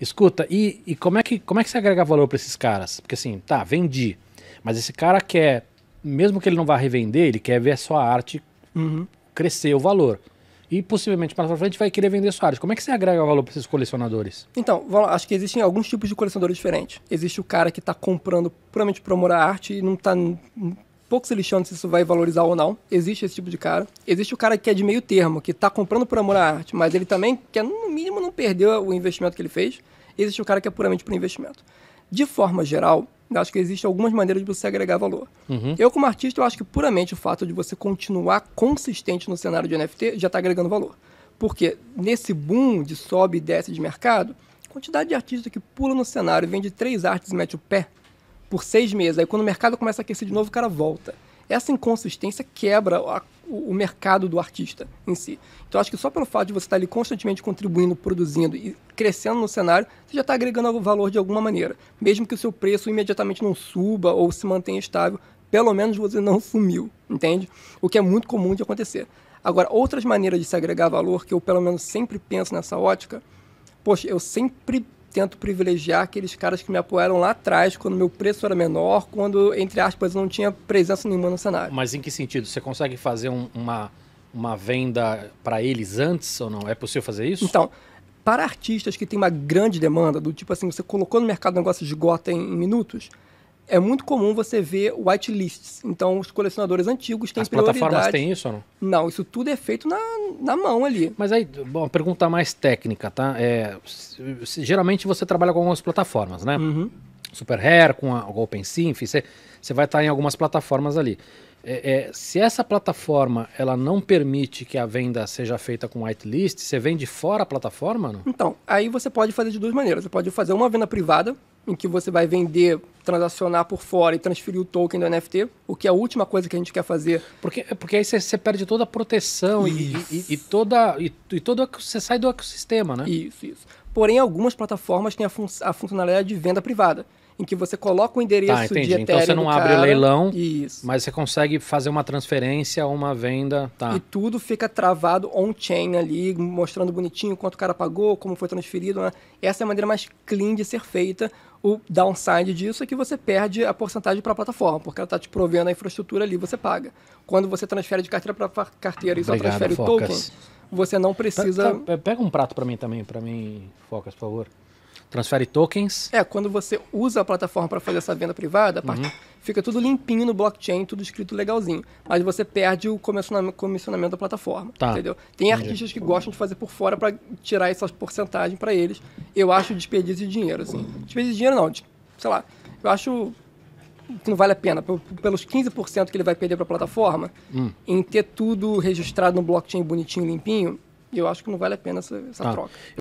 Escuta, e como é que você agrega valor para esses caras? Porque assim, tá, vendi, mas esse cara quer, mesmo que ele não vá revender, ele quer ver a sua arte crescer o valor. E possivelmente para frente vai querer vender sua arte. Como é que você agrega valor para esses colecionadores? Então, acho que existem alguns tipos de colecionadores diferentes. Existe o cara que está comprando puramente para amor à arte e não está pouco se lixando se isso vai valorizar ou não. Existe esse tipo de cara. Existe o cara que é de meio termo, que está comprando por amor à arte, mas ele também quer, no mínimo, não perder o investimento que ele fez. Existe o cara que é puramente por investimento. De forma geral, acho que existem algumas maneiras de você agregar valor. Eu, como artista, eu acho que puramente o fato de você continuar consistente no cenário de NFT já está agregando valor. Porque nesse boom de sobe e desce de mercado, a quantidade de artistas que pula no cenário, vende 3 artes e mete o pé por 6 meses. Aí quando o mercado começa a aquecer de novo, o cara volta. Essa inconsistência quebra o mercado do artista em si. Então acho que só pelo fato de você estar ali constantemente contribuindo, produzindo e crescendo no cenário, você já está agregando valor de alguma maneira. Mesmo que o seu preço imediatamente não suba ou se mantenha estável, pelo menos você não sumiu, entende? O que é muito comum de acontecer. Agora, outras maneiras de se agregar valor, que eu pelo menos sempre penso nessa ótica, poxa, eu sempre tento privilegiar aqueles caras que me apoiaram lá atrás, quando meu preço era menor, quando, entre aspas, não tinha presença nenhuma no cenário. Mas em que sentido? Você consegue fazer uma venda para eles antes ou não? É possível fazer isso? Então, para artistas que têm uma grande demanda, do tipo assim, você colocou no mercado um negócio esgota em minutos, é muito comum você ver whitelists. Então, os colecionadores antigos têm prioridade. As plataformas têm isso ou não? Não, isso tudo é feito na mão ali. Mas aí, bom, pergunta mais técnica, tá? Geralmente você trabalha com algumas plataformas, né? Super Rare, com a OpenSync, você vai estar em algumas plataformas ali. Se essa plataforma ela não permite que a venda seja feita com whitelist, você vende fora a plataforma? Não? Então, aí você pode fazer de duas maneiras. Você pode fazer uma venda privada, em que você vai vender, transacionar por fora e transferir o token do NFT, o que é a última coisa que a gente quer fazer. Porque aí você perde toda a proteção e você sai do ecossistema, né? Isso, isso. Porém, algumas plataformas têm a funcionalidade de venda privada, em que você coloca o endereço de Ethereum. Então você não abre leilão, mas você consegue fazer uma transferência, uma venda. Tá. E tudo fica travado on-chain ali, mostrando bonitinho quanto o cara pagou, como foi transferido. Né? Essa é a maneira mais clean de ser feita. O downside disso é que você perde a porcentagem para a plataforma, porque ela está te provendo a infraestrutura ali, você paga. Quando você transfere de carteira para carteira e só transfere o token, você não precisa... Pega um prato para mim também, Focas, por favor. Transfere tokens. Quando você usa a plataforma para fazer essa venda privada, fica tudo limpinho no blockchain, tudo escrito legalzinho. Mas você perde o comissionamento da plataforma, entendeu? Tem artistas que gostam de fazer por fora para tirar essas porcentagens para eles. Eu acho desperdício de dinheiro, assim. Desperdício de dinheiro não, sei lá, eu acho que não vale a pena. Pelos 15% que ele vai perder para a plataforma, em ter tudo registrado no blockchain bonitinho, limpinho, eu acho que não vale a pena essa troca.